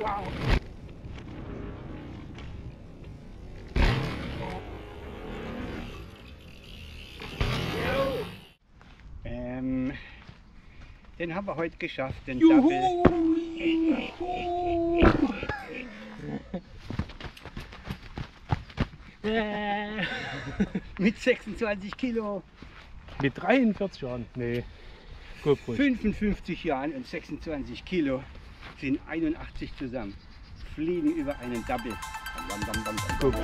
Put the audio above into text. Wow. Den haben wir heute geschafft, den Juhu. Double. Juhu. Mit 26 Kilo. Mit 43 Jahren? Nee. Gut, 55 Jahren und 26 Kilo sind 81 zusammen. Fliegen über einen Double. Gut.